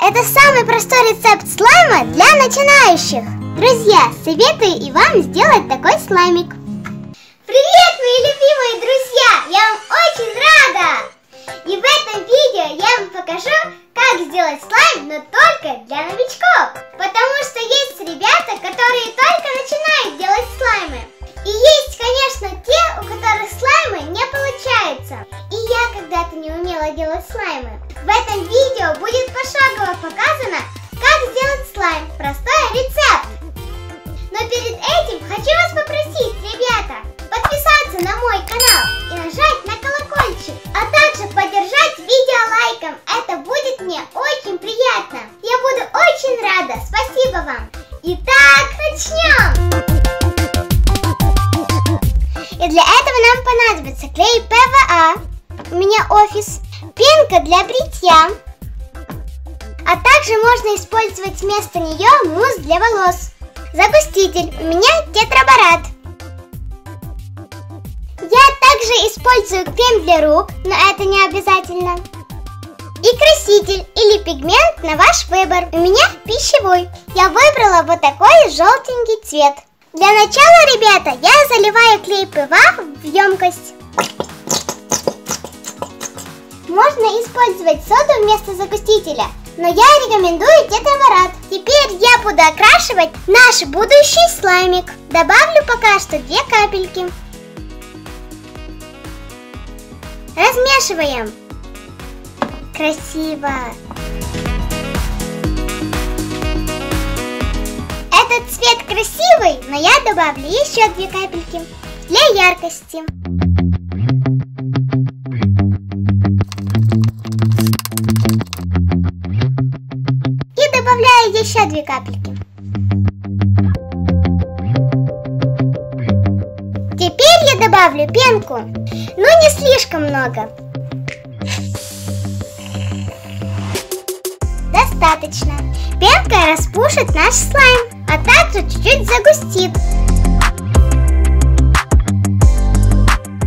Это самый простой рецепт слайма для начинающих. Друзья, советую и вам сделать такой слаймик. Привет, мои любимые друзья! Я вам очень рада! И в этом видео я вам покажу, как сделать слайм, но только для новичков. Потому что есть ребята, которые только начинают делать слаймы. И есть, конечно, те, у которых слаймы не получаются. И я когда-то не умела делать слаймы. В этом видео будет пошагово показано, как сделать слайм. Простой рецепт. Но перед этим хочу вас попросить, ребята, подписаться на мой канал и нажать на колокольчик, а также поддержать видео лайком. Это будет мне очень приятно. Я буду очень рада. Спасибо вам. Итак, начнем. И для этого нам понадобится клей ПВА, у меня офис, пенка для бритья, а также можно использовать вместо нее мусс для волос. Загуститель, у меня тетраборат. Я также использую крем для рук, но это не обязательно. И краситель или пигмент на ваш выбор. У меня пищевой. Я выбрала вот такой желтенький цвет. Для начала, ребята, я заливаю клей ПВА в емкость. Можно использовать соду вместо загустителя, но я рекомендую тетраборат. Теперь я буду окрашивать наш будущий слаймик. Добавлю пока что 2 капельки. Размешиваем. Красиво. Этот цвет красивый, но я добавлю еще 2 капельки для яркости. Добавляю еще 2 капельки. Теперь я добавлю пенку, но не слишком много. Достаточно. Пенка распушит наш слайм, а также чуть-чуть загустит.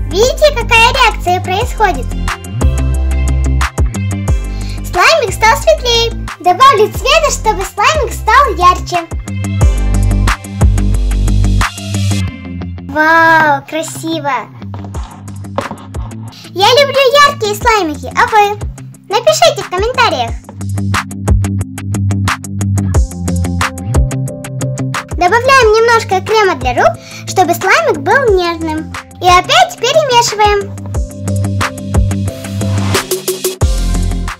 Видите, какая реакция происходит? Слаймик стал светлее. Добавлю цвета, чтобы слаймик стал ярче. Вау, красиво! Я люблю яркие слаймики, а вы? Напишите в комментариях. Добавляем немножко крема для рук, чтобы слаймик был нежным. И опять перемешиваем.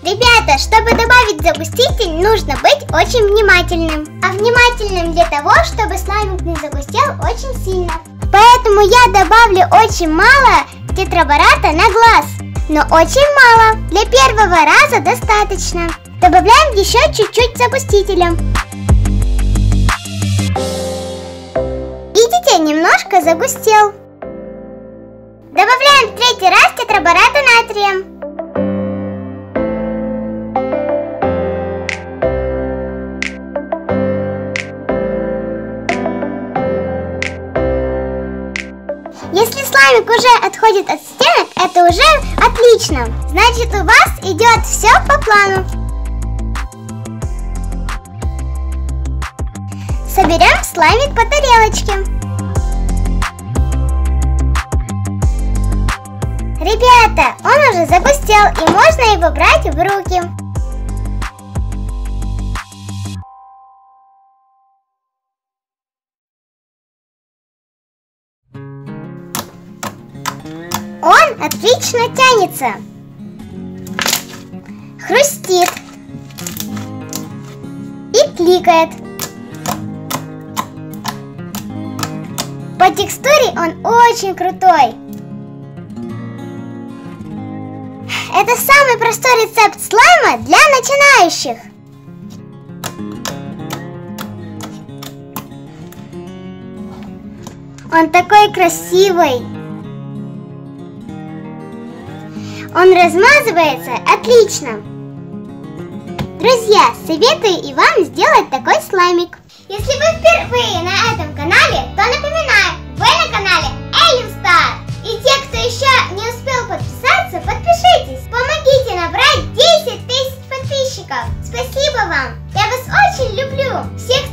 Ребята, чтобы добавить загуститель, нужно быть очень внимательным. А внимательным для того, чтобы слаймик не загустел очень сильно. Поэтому я добавлю очень мало тетрабората на глаз. Но очень мало. Для первого раза достаточно. Добавляем еще чуть-чуть загустителя. Видите, немножко загустел. Добавляем в 3-й раз тетрабората натрием. Если слаймик уже отходит от стенок, это уже отлично. Значит, у вас идет все по плану. Соберем слаймик по тарелочке. Ребята, он уже загустел, и можно его брать в руки. Он отлично тянется, хрустит и кликает. По текстуре он очень крутой. Это самый простой рецепт слайма для начинающих. Он такой красивый. Он размазывается отлично. Друзья, советую и вам сделать такой слаймик. Если вы впервые на этом канале, то напоминаю, вы на канале Elin Star. И те, кто еще не успел подписаться, подпишитесь. Помогите набрать 10 тысяч подписчиков. подписчиков. Спасибо вам! Я вас очень люблю! Всех